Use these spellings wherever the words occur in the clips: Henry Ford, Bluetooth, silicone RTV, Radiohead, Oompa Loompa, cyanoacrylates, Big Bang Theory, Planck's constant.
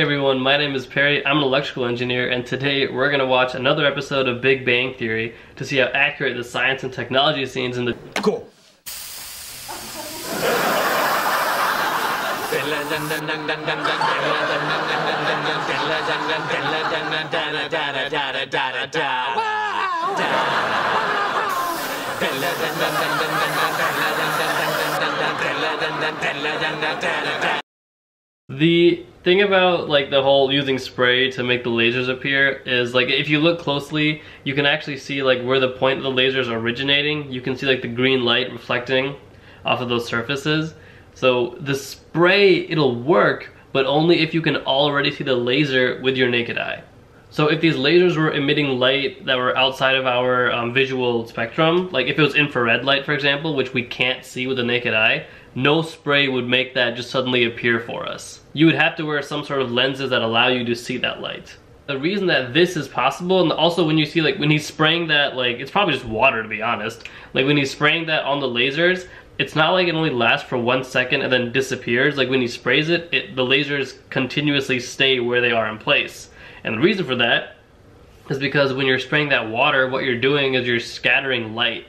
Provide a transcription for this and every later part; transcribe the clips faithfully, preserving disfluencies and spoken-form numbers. Hey everyone, my name is Perry, I'm an electrical engineer, and today we're going to watch another episode of Big Bang Theory to see how accurate the science and technology scenes in the... Cool. The thing about like the whole using spray to make the lasers appear is like if you look closely you can actually see like where the point of the lasers are originating. You can see like the green light reflecting off of those surfaces. So the spray, it'll work, but only if you can already see the laser with your naked eye. So if these lasers were emitting light that were outside of our um, visual spectrum, like if it was infrared light, for example, which we can't see with the naked eye, no spray would make that just suddenly appear for us. You would have to wear some sort of lenses that allow you to see that light. The reason that this is possible, and also when you see like when he's spraying that, like it's probably just water to be honest, like when he's spraying that on the lasers, it's not like it only lasts for one second and then disappears. Like when he sprays it, it the lasers continuously stay where they are in place. And the reason for that is because when you're spraying that water, what you're doing is you're scattering light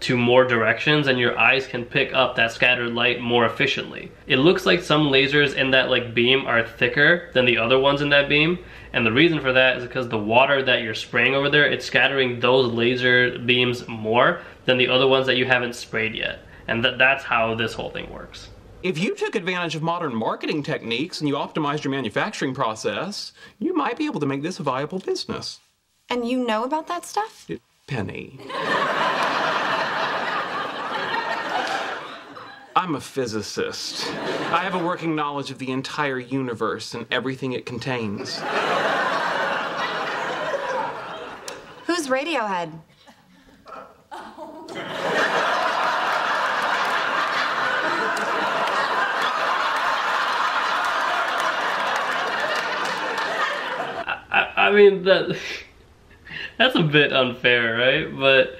to more directions, and your eyes can pick up that scattered light more efficiently. It looks like some lasers in that like beam are thicker than the other ones in that beam, and the reason for that is because the water that you're spraying over there, it's scattering those laser beams more than the other ones that you haven't sprayed yet. And th that's how this whole thing works. If you took advantage of modern marketing techniques and you optimized your manufacturing process, you might be able to make this a viable business. And you know about that stuff? Penny. I'm a physicist. I have a working knowledge of the entire universe and everything it contains. Who's Radiohead? I mean, that that's a bit unfair, right? But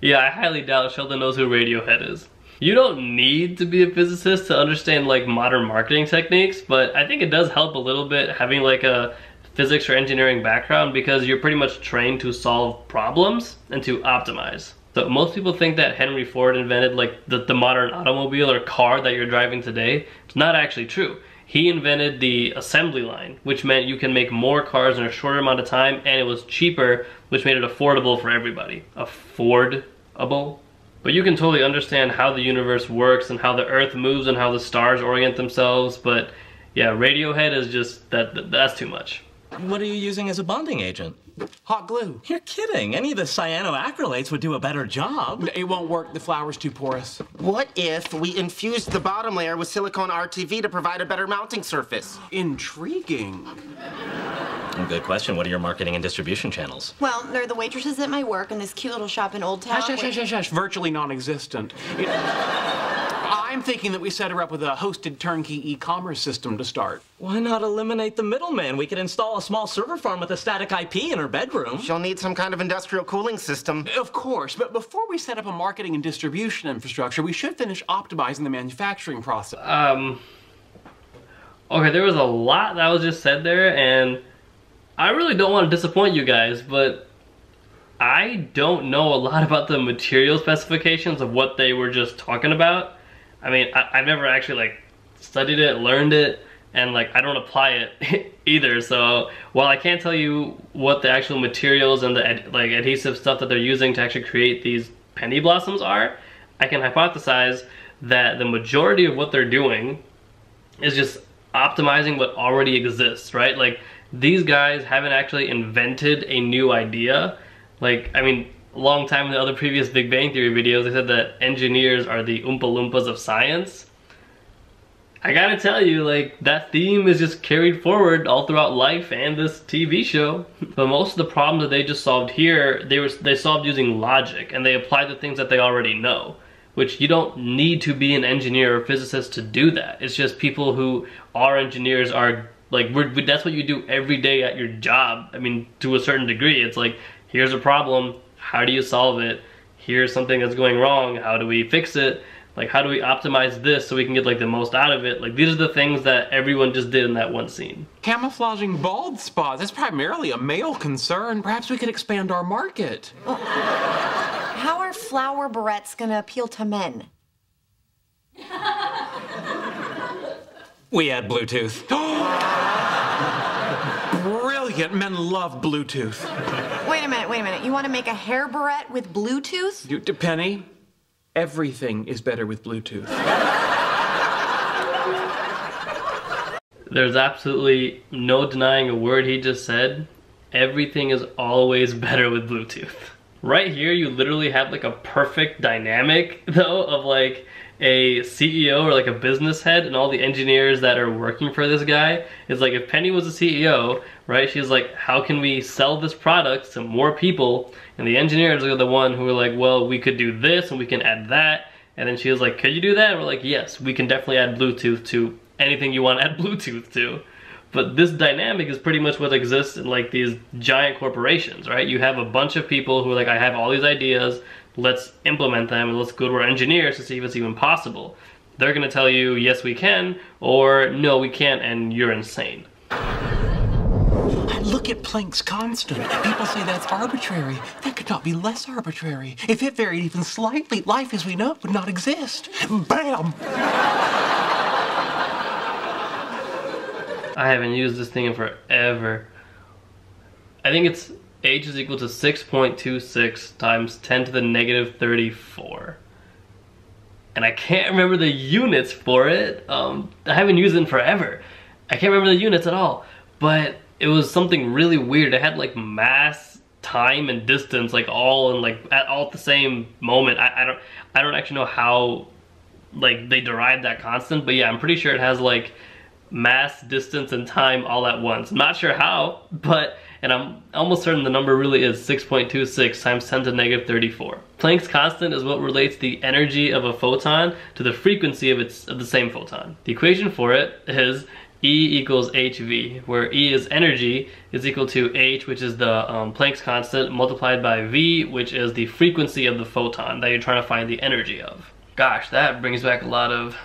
yeah, I highly doubt Sheldon knows who Radiohead is. You don't need to be a physicist to understand like modern marketing techniques, but I think it does help a little bit having like a physics or engineering background because you're pretty much trained to solve problems and to optimize. So most people think that Henry Ford invented like the, the modern automobile or car that you're driving today. It's not actually true. He invented the assembly line, which meant you can make more cars in a shorter amount of time, and it was cheaper, which made it affordable for everybody. Affordable? But you can totally understand how the universe works and how the earth moves and how the stars orient themselves, but yeah, Radiohead is just, that, that that's too much. What are you using as a bonding agent? Hot glue. You're kidding. Any of the cyanoacrylates would do a better job. It won't work. The flour's too porous. What if we infused the bottom layer with silicone R T V to provide a better mounting surface? Intriguing. Good question. What are your marketing and distribution channels? Well, there are the waitresses at my work and this cute little shop in Old Town. Hush, hush, hush, hush. Virtually non-existent. It... I'm thinking that we set her up with a hosted turnkey e-commerce system to start. Why not eliminate the middleman? We could install a small server farm with a static I P in her bedroom. She'll need some kind of industrial cooling system. Of course, but before we set up a marketing and distribution infrastructure, we should finish optimizing the manufacturing process. Um, okay, there was a lot that was just said there, and I really don't want to disappoint you guys, but I don't know a lot about the material specifications of what they were just talking about. I mean, I, I've never actually like studied it, learned it, and like I don't apply it either. So while I can't tell you what the actual materials and the ad like adhesive stuff that they're using to actually create these penny blossoms are, I can hypothesize that the majority of what they're doing is just optimizing what already exists, right? Like these guys haven't actually invented a new idea. Like, I mean, long time in the other previous Big Bang Theory videos, they said that engineers are the Oompa Loompas of science. I gotta tell you, like, that theme is just carried forward all throughout life and this T V show. But most of the problems that they just solved here, they were they solved using logic, and they applied the things that they already know, which you don't need to be an engineer or physicist to do that. It's just people who are engineers are, like, we're, we, that's what you do every day at your job. I mean, to a certain degree, it's like, here's a problem. How do you solve it? Here's something that's going wrong. How do we fix it? Like, how do we optimize this so we can get like the most out of it? Like, these are the things that everyone just did in that one scene. Camouflaging bald spots is primarily a male concern. Perhaps we could expand our market. How are flower barrettes gonna appeal to men? We add Bluetooth. Brilliant, men love Bluetooth. Wait a minute, wait a minute. You wanna make a hair barrette with Bluetooth? You, Penny? Everything is better with Bluetooth. There's absolutely no denying a word he just said. Everything is always better with Bluetooth. Right here, you literally have like a perfect dynamic, though, of like a C E O or like a business head and all the engineers that are working for this guy. It's like if Penny was the C E O, right, she's like, how can we sell this product to more people? And the engineers are the one who are like, well, we could do this and we can add that. And then she was like, could you do that? And we're like, yes, we can definitely add Bluetooth to anything you want to add Bluetooth to. But this dynamic is pretty much what exists in like these giant corporations, right? You have a bunch of people who are like, I have all these ideas, let's implement them and let's go to our engineers to see if it's even possible. They're gonna tell you, yes, we can, or no, we can't, and you're insane. Look at Planck's constant. People say that's arbitrary. That could not be less arbitrary. If it varied even slightly, life as we know it would not exist. Bam! I haven't used this thing in forever. I think it's H is equal to six point two six times ten to the negative thirty-four. And I can't remember the units for it. Um, I haven't used it in forever. I can't remember the units at all. But it was something really weird. It had like mass, time, and distance, like all and like at all at the same moment. I, I don't, I don't actually know how, like they derived that constant. But yeah, I'm pretty sure it has like mass, distance, and time all at once. I'm not sure how, but and I'm almost certain the number really is six point two six times ten to the negative thirty-four. Planck's constant is what relates the energy of a photon to the frequency of its of the same photon. The equation for it is E equals H V, where E is energy, is equal to H, which is the um, Planck's constant, multiplied by V, which is the frequency of the photon that you're trying to find the energy of. Gosh, that brings back a lot of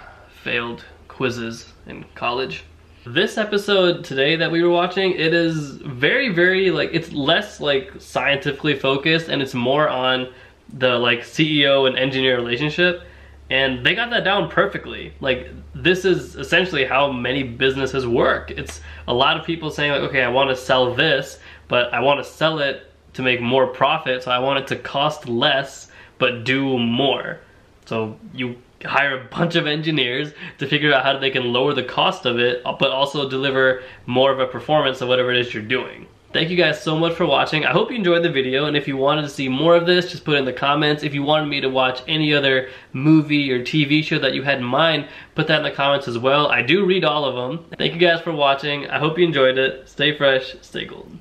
failed quizzes in college. This episode today that we were watching, it is very, very, like, it's less, like, scientifically focused, and it's more on the, like, C E O and engineer relationship. And they got that down perfectly. Like, this is essentially how many businesses work. It's a lot of people saying like, okay, I want to sell this, but I want to sell it to make more profit, so I want it to cost less, but do more. So you hire a bunch of engineers to figure out how they can lower the cost of it, but also deliver more of a performance of whatever it is you're doing. Thank you guys so much for watching. I hope you enjoyed the video, and if you wanted to see more of this, just put it in the comments. If you wanted me to watch any other movie or T V show that you had in mind, put that in the comments as well. I do read all of them. Thank you guys for watching. I hope you enjoyed it. Stay fresh, stay golden.